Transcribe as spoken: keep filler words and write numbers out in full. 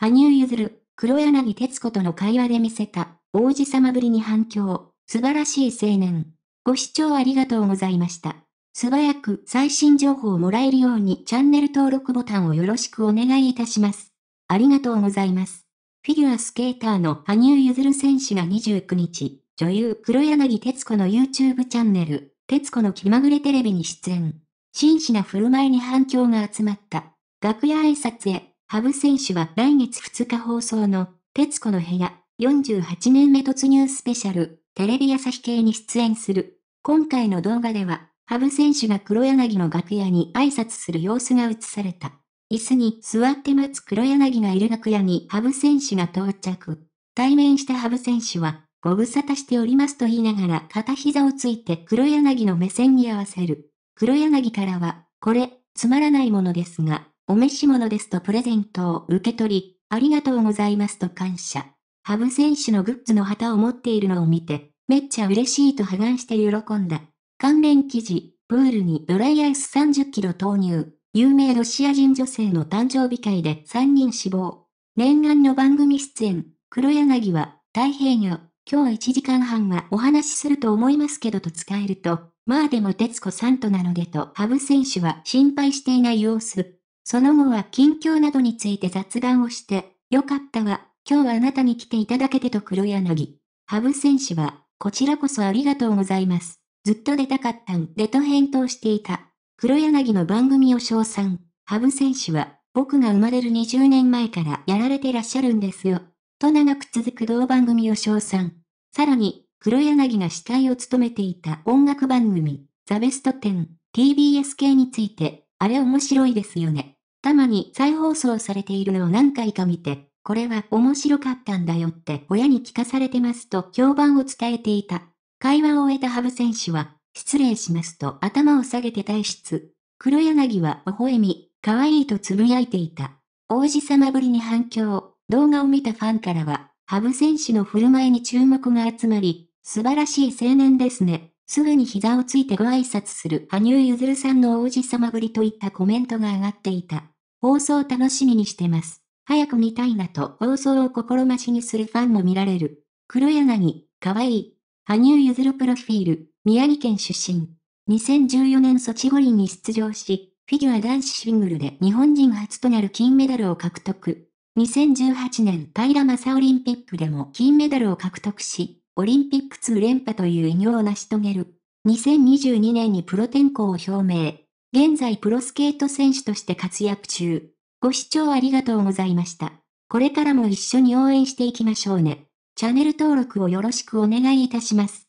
羽生結弦、黒柳徹子との会話で見せた王子様ぶりに反響、素晴らしい青年。ご視聴ありがとうございました。素早く最新情報をもらえるようにチャンネル登録ボタンをよろしくお願いいたします。ありがとうございます。フィギュアスケーターの羽生結弦選手がにじゅうくにち、女優黒柳徹子の YouTube チャンネル、徹子の気まぐれテレビに出演。真摯な振る舞いに反響が集まった。楽屋挨拶へ、羽生選手は来月ふつか放送の、徹子の部屋、よんじゅうはちねんめ突入スペシャル、テレビ朝日系に出演する。今回の動画では、羽生選手が黒柳の楽屋に挨拶する様子が映された。椅子に座って待つ黒柳がいる楽屋に羽生選手が到着。対面した羽生選手は、ご無沙汰しておりますと言いながら片膝をついて黒柳の目線に合わせる。黒柳からは、これ、つまらないものですが、お召し物ですとプレゼントを受け取り、ありがとうございますと感謝。羽生選手のグッズの旗を持っているのを見て、めっちゃ嬉しいと破顔して喜んだ。関連記事、プールにドライアイスさんじゅっキロ投入。有名ロシア人女性の誕生日会でさんにん死亡。念願の番組出演、黒柳は、大変よ。今日いちじかんはんはお話しすると思いますけどと使えると、まあでも徹子さんとなのでと羽生選手は心配していない様子。その後は近況などについて雑談をして、よかったわ、今日はあなたに来ていただけてと黒柳。羽生選手は、こちらこそありがとうございます。ずっと出たかったんでと返答していた。黒柳の番組を称賛。羽生選手は、僕が生まれるにじゅうねんまえからやられていらっしゃるんですよ。と長く続く同番組を称賛。さらに、黒柳が司会を務めていた音楽番組、ザ・ベストテン、ティービーエス 系について、あれ面白いですよね。たまに再放送されているのを何回か見て、これは面白かったんだよって親に聞かされてますと評判を伝えていた。会話を終えた羽生選手は、失礼しますと頭を下げて退出。黒柳は微笑み、可愛いとつぶやいていた。王子様ぶりに反響、動画を見たファンからは、羽生選手の振る舞いに注目が集まり、素晴らしい青年ですね。すぐに膝をついてご挨拶する羽生結弦さんの王子様ぶりといったコメントが上がっていた。放送楽しみにしてます。早く見たいなと放送を心待ちにするファンも見られる。黒柳、かわいい。羽生結弦プロフィール、宮城県出身。にせんじゅうよねんソチ五輪に出場し、フィギュア男子シングルで日本人初となる金メダルを獲得。にせんじゅうはちねん平昌オリンピックでも金メダルを獲得し、オリンピックに連覇という偉業を成し遂げる。にせんにじゅうにねんにプロ転向を表明。現在プロスケート選手として活躍中。ご視聴ありがとうございました。これからも一緒に応援していきましょうね。チャンネル登録をよろしくお願いいたします。